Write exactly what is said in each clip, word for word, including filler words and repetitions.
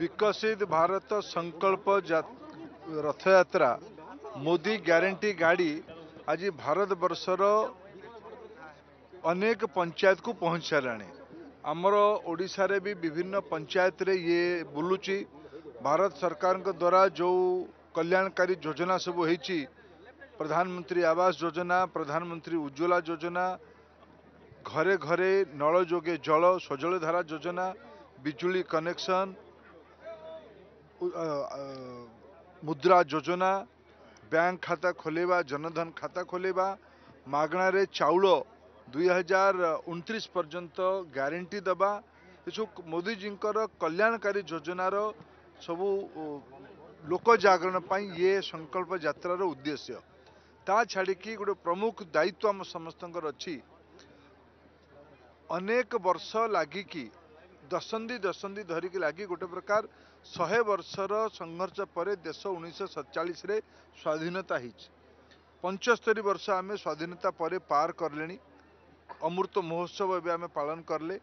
विकसित भारत संकल्प रथयात्रा मोदी ग्यारंटी गाड़ी आज भारत बर्षर अनेक पंचायत को पहुँच साराने। आमर ओडिशा रे भी विभिन्न पंचायत रे ये बुलूची। भारत सरकार के द्वारा जो कल्याणकारी योजना सब होती, प्रधानमंत्री आवास योजना, प्रधानमंत्री उज्ज्वला योजना, घरे घरे नल जोगे जल, स्वजल धारा योजना, बिजुली कनेक्शन, मुद्रा योजना, बैंक खाता खोलेवा, जनधन खाता खोलेवा, मागणारे चाउल दुई हजार उनतीस पर्यंत ग्यारंटी दबा, ये सब मोदीजी कल्याणकारी योजनार सबू लोक जागरण पर ये संकल्प यात्रार उद्देश्य। ता छाड़ी गोटे प्रमुख दायित्व आम समस्त अच्छी। अनेक वर्ष लगिकी दशंधि दशंधि धरिकी लगी गोटे प्रकार शहे वर्षर संघर्ष पर देश उन्नीस सैंतालीस रे स्वाधीनता हो, पंचस्तरी वर्ष आम स्वाधीनता पर पार करले। अमृत महोत्सव एवं आम पालन करले।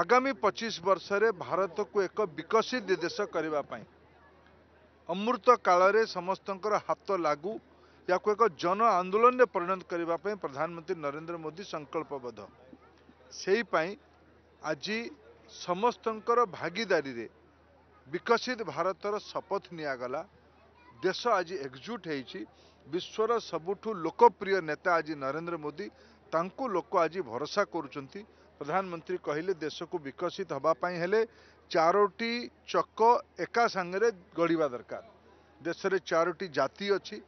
आगामी पच्चीस वर्ष रे भारत को एक विकसित देश करने अमृत काल रे समस्तंकर हाथ लागू, या को एक जन आंदोलन में परिणत करने प्रधानमंत्री नरेन्द्र मोदी संकल्पबद्ध। से आज समस्तंकर भागीदारी रे विकसित भारतर शपथ नियागला। देश आज एकजुट होइछि। विश्वर सबुठु लोकप्रिय नेता आज नरेन्द्र मोदी, तांकु लोक आज भरोसा करुचंती। प्रधानमंत्री कहले देश को विकसित हवा पाई हेले चारोटी चक्र एका संगे गढ़िबा दरकार। देश रे चारोटी जाति अछि,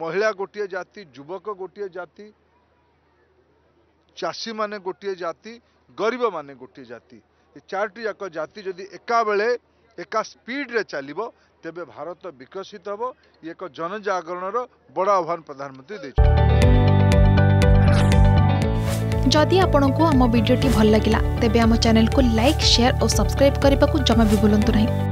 महिला गोटे जाति, युवक गोटे जाति, चाषी माने गोटे जाति, गरीब माने गोटे जाति। ये चारोटी जाक जाति जदि एका बेले एका स्पीड रे चलिबो तेबे भारत विकसित हबो। ये एक जनजागरणर बड़ा आह्वान प्रधानमंत्री देछि। जदि आपनको हम वीडियो टी भल लागिला तेबे हम चैनल को लाइक, शेयर और सब्सक्राइब करने को जमा भी भूलंतु नहीं।